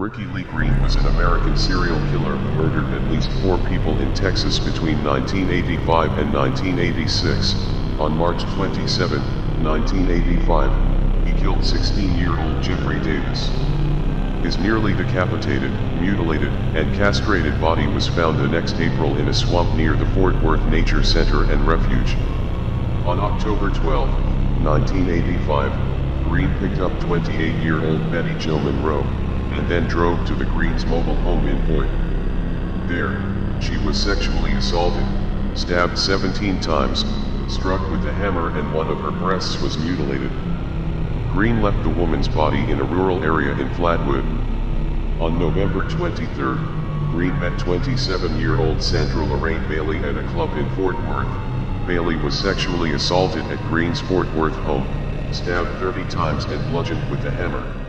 Ricky Lee Green was an American serial killer who murdered at least 4 people in Texas between 1985 and 1986. On March 27, 1985, he killed 16-year-old Jeffrey Davis. His nearly decapitated, mutilated, and castrated body was found the next April in a swamp near the Fort Worth Nature Center and Refuge. On October 12, 1985, Green picked up 28-year-old Betty Jo Monroe, and then drove to the Greens' mobile home in Boyd. There, she was sexually assaulted, stabbed 17 times, struck with a hammer, and one of her breasts was mutilated. Green left the woman's body in a rural area in Flatwood. On November 23, Green met 27-year-old Sandra Lorraine Bailey at a club in Fort Worth. Bailey was sexually assaulted at Green's Fort Worth home, stabbed 30 times and bludgeoned with a hammer.